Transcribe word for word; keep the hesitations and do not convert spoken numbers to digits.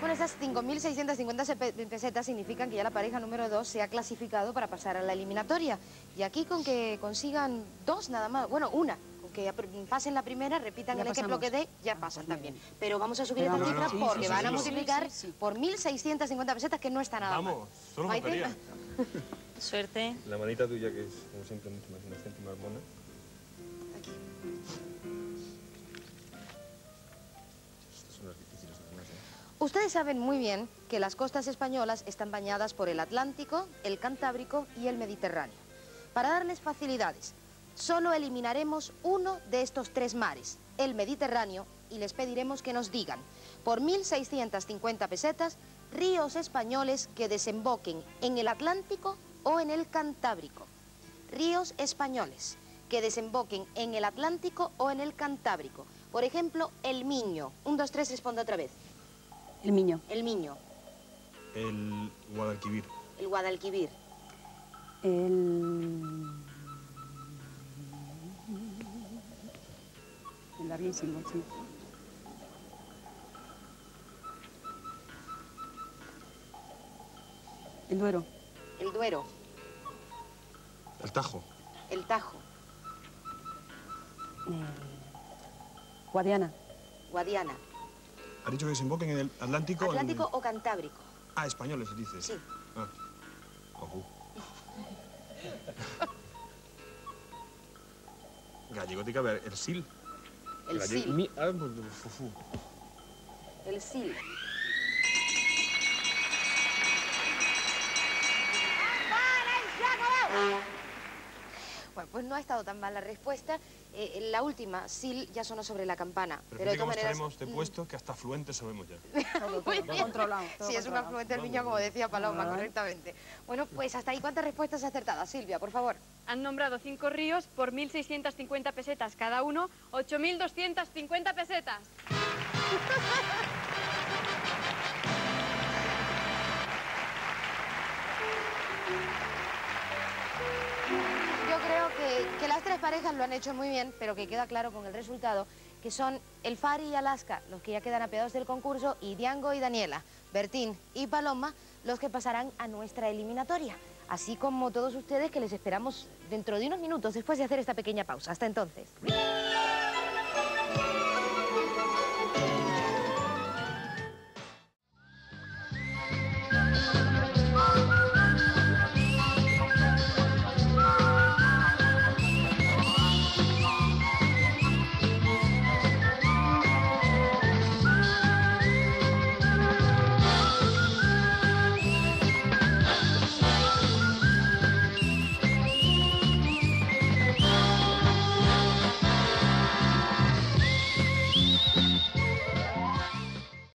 Bueno, estas cinco mil seiscientas cincuenta pesetas significan que ya la pareja número dos se ha clasificado para pasar a la eliminatoria. Y aquí con que consigan dos nada más, bueno, una, con que pasen la primera, repitan ya el pasamos. Ejemplo que dé, ya pasan también. Pero vamos a subir esta cifra no, no, porque sí, sí, van sí, a multiplicar sí, sí. por mil seiscientas cincuenta pesetas, que no está nada vamos, mal. Vamos, solo faltaría. Suerte. La manita tuya, que es, como siempre, mucho más inocente, más mona. Aquí. Ustedes saben muy bien que las costas españolas están bañadas por el Atlántico, el Cantábrico y el Mediterráneo. Para darles facilidades, solo eliminaremos uno de estos tres mares, el Mediterráneo, y les pediremos que nos digan, por mil seiscientas cincuenta pesetas, ríos españoles que desemboquen en el Atlántico o en el Cantábrico. Ríos españoles que desemboquen en el Atlántico o en el Cantábrico. Por ejemplo, el Miño. Un, dos, tres, respondo otra vez. El Miño. El Miño. El Guadalquivir. El Guadalquivir. El... El larguísimo, sí. El Duero. El Duero. El Tajo. El Tajo. Eh... Guadiana. Guadiana. ¿Ha dicho que desemboquen en el Atlántico? Atlántico en... o Cantábrico. Ah, españoles, dices. Sí. Ah. Ojú. Gallego tiene que haber el Sil. El Gallego. Sil. Mi... Ah, pues, fufu. El Sil. Pues no ha estado tan mal la respuesta. Eh, la última, Sil, ya sonó sobre la campana. Pero, pero de todas maneras... estaremos de puesto que hasta afluente sabemos ya. Todo, todo, todo, todo controlado. Todo sí, controlado. Es un afluente del Miño, como decía Paloma, ah, correctamente. Bueno, pues hasta ahí, ¿cuántas respuestas acertadas, Silvia, por favor? Han nombrado cinco ríos por mil seiscientas cincuenta pesetas cada uno, ocho mil doscientas cincuenta pesetas. Creo que, que las tres parejas lo han hecho muy bien, pero que queda claro con el resultado que son el Fari y Alaska, los que ya quedan apeados del concurso, y Diango y Daniela, Bertín y Paloma, los que pasarán a nuestra eliminatoria. Así como todos ustedes, que les esperamos dentro de unos minutos después de hacer esta pequeña pausa. Hasta entonces.